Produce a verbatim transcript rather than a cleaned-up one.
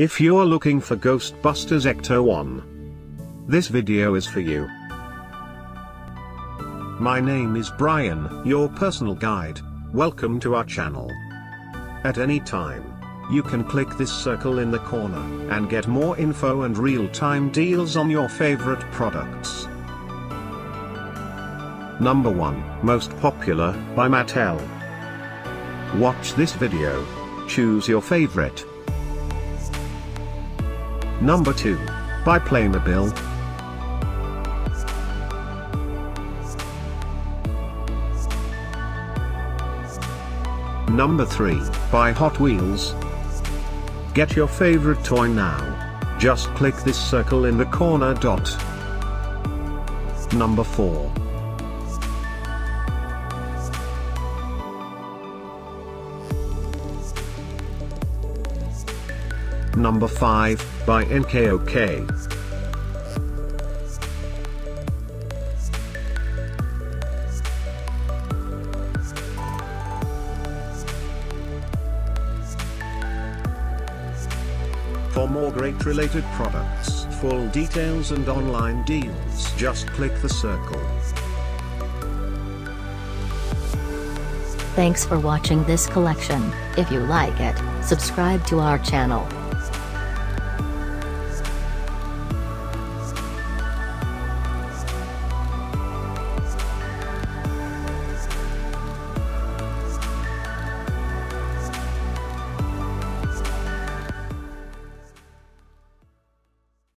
If you're looking for Ghostbusters Ecto one, this video is for you. My name is Brian, your personal guide. Welcome to our channel. At any time, you can click this circle in the corner and get more info and real-time deals on your favorite products. Number one, Most Popular, by Mattel. Watch this video. Choose your favorite. Number two, by Playmobil. Number three, by Hot Wheels. Get your favorite toy now. Just click this circle in the corner dot. Number four. Number five, by N K O K. For more great related products, full details and online deals, just click the circle. Thanks for watching this collection. If you like it, subscribe to our channel.